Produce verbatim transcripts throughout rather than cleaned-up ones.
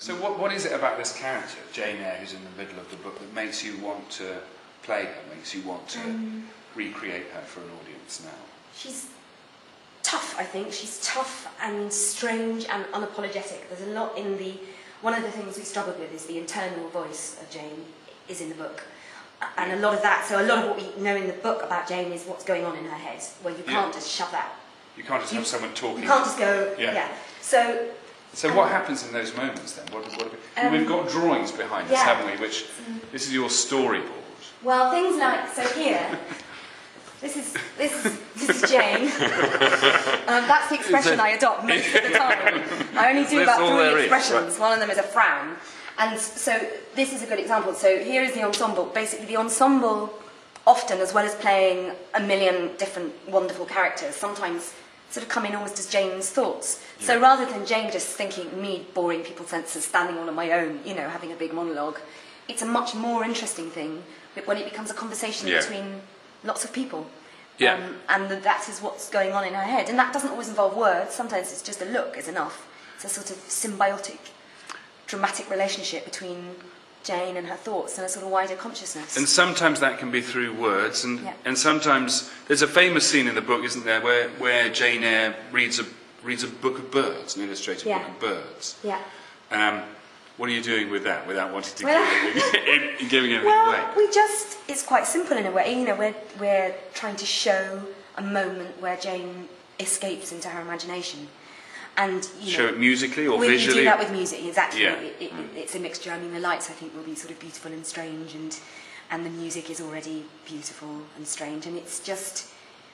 So what, what is it about this character, Jane Eyre, who's in the middle of the book, that makes you want to play her, makes you want to um, recreate her for an audience now? She's tough, I think. She's tough and strange and unapologetic. There's a lot in the... One of the things we struggled with is the internal voice of Jane is in the book. And yeah. a lot of that, so a lot of what we know in the book about Jane is what's going on in her head, where you can't yeah. just shut that. You can't just you, have someone talking. You can't just go, yeah. yeah. So... So um, what happens in those moments then? What, what, um, we've got drawings behind yeah. us, haven't we? Which mm. this is your storyboard. Well, things like so here. this is this is, this is Jane. um, that's the expression a, I adopt most of the time. I only do about three expressions. Is, right. One of them is a frown, and so this is a good example. So here is the ensemble. Basically, the ensemble often, as well as playing a million different wonderful characters, sometimes sort of come in almost as Jane's thoughts. Yeah. So rather than Jane just thinking, me, boring people senses, standing all on my own, you know, having a big monologue, it's a much more interesting thing when it becomes a conversation yeah. between lots of people. Yeah. Um, and that is what's going on in her head. And that doesn't always involve words. Sometimes it's just a look is enough. It's a sort of symbiotic, dramatic relationship between Jane and her thoughts and a sort of wider consciousness. And sometimes that can be through words, and, yeah. and sometimes there's a famous scene in the book, isn't there, where, where Jane Eyre reads a, reads a book of birds, an illustrated yeah. book of birds. Yeah. Um, what are you doing with that without wanting to well, give, it, giving everything well, away? Well, we just, it's quite simple in a way, you know, we're, we're trying to show a moment where Jane escapes into her imagination. And, you show know, it musically or we visually? We do that with music, exactly. Yeah. It, it, mm. It's a mixture. I mean, the lights, I think, will be sort of beautiful and strange, and, and the music is already beautiful and strange. And it's just...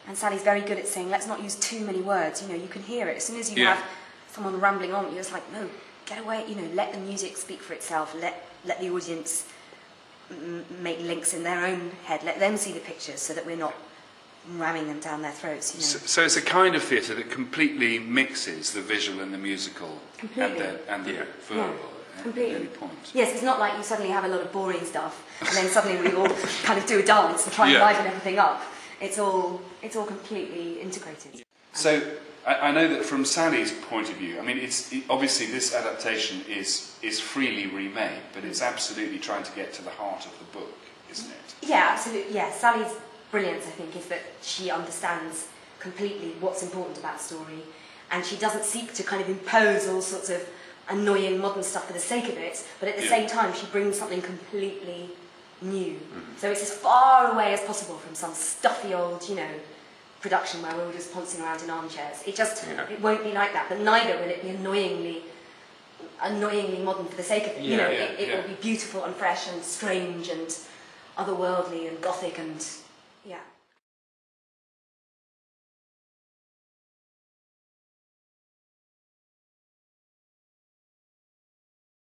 And Sally's very good at saying, let's not use too many words. You know, you can hear it. As soon as you yeah. have someone rambling on, you're just like, no, get away. You know, let the music speak for itself. Let, let the audience m make links in their own head. Let them see the pictures so that we're not... ramming them down their throats. You know. so, so it's a kind of theatre that completely mixes the visual and the musical completely. and the, and the yeah. verbal yeah. at any point. Yes, it's not like you suddenly have a lot of boring stuff and then suddenly we all kind of do a dance and try and yeah. liven everything up. It's all, it's all completely integrated. So I, I know that from Sally's point of view, I mean, it's it, obviously this adaptation is, is freely remade, but it's absolutely trying to get to the heart of the book, isn't it? Yeah, absolutely. Yeah, Sally's brilliance, I think, is that she understands completely what's important about story, and she doesn't seek to kind of impose all sorts of annoying modern stuff for the sake of it, but at the yeah. same time she brings something completely new. Mm-hmm. So it's as far away as possible from some stuffy old, you know, production where we're all just pouncing around in armchairs. It just, yeah. it won't be like that, but neither will it be annoyingly annoyingly modern for the sake of it. Yeah, you know, yeah, it, it yeah. will be beautiful and fresh and strange and otherworldly and gothic and... Yeah.